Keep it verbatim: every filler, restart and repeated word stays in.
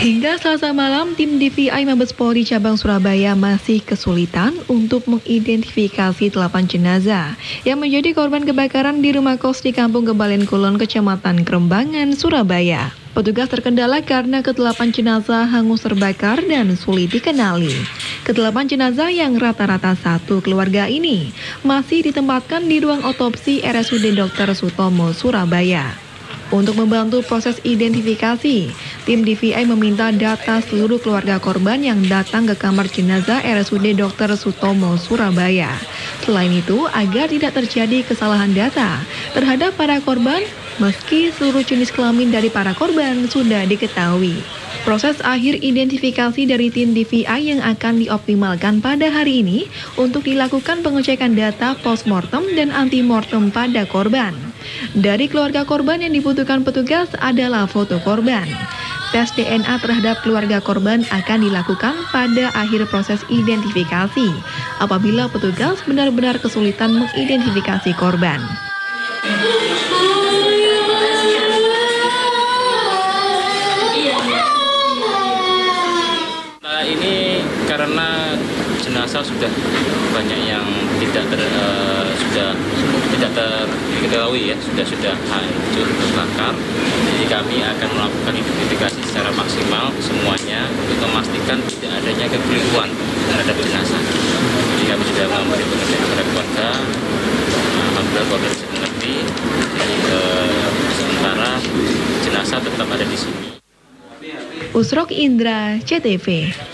Hingga Selasa malam, tim D V I Mabes Polri cabang Surabaya masih kesulitan untuk mengidentifikasi delapan jenazah yang menjadi korban kebakaran di rumah kos di Kampung Gembalen Kulon, Kecamatan Krembangan, Surabaya. Petugas terkendala karena kedelapan jenazah hangus terbakar dan sulit dikenali. Kedelapan jenazah yang rata-rata satu keluarga ini masih ditempatkan di ruang otopsi R S U D Dokter Sutomo, Surabaya. Untuk membantu proses identifikasi, tim D V I meminta data seluruh keluarga korban yang datang ke kamar jenazah R S U D Dokter Sutomo, Surabaya. Selain itu, agar tidak terjadi kesalahan data terhadap para korban, meski seluruh jenis kelamin dari para korban sudah diketahui. Proses akhir identifikasi dari tim D V I yang akan dioptimalkan pada hari ini untuk dilakukan pengecekan data postmortem dan antimortem pada korban. Dari keluarga korban yang dibutuhkan petugas adalah foto korban. Tes D N A terhadap keluarga korban akan dilakukan pada akhir proses identifikasi apabila petugas benar-benar kesulitan mengidentifikasi korban. Nah, ini karena jenazah sudah banyak yang tidak ter, uh, sudah tidak terketahui ya, sudah sudah hancur terbakar. Jadi kami akan melakukan identifikasi secara maksimal semuanya untuk memastikan tidak adanya kekeliruan terhadap jenazah. Jadi kami sudah memberi pengertian kepada keluarga, alhamdulillah keluarga bisa mengerti. Jadi uh, sementara jenazah tetap ada di sini. Usroq Indra, C T V.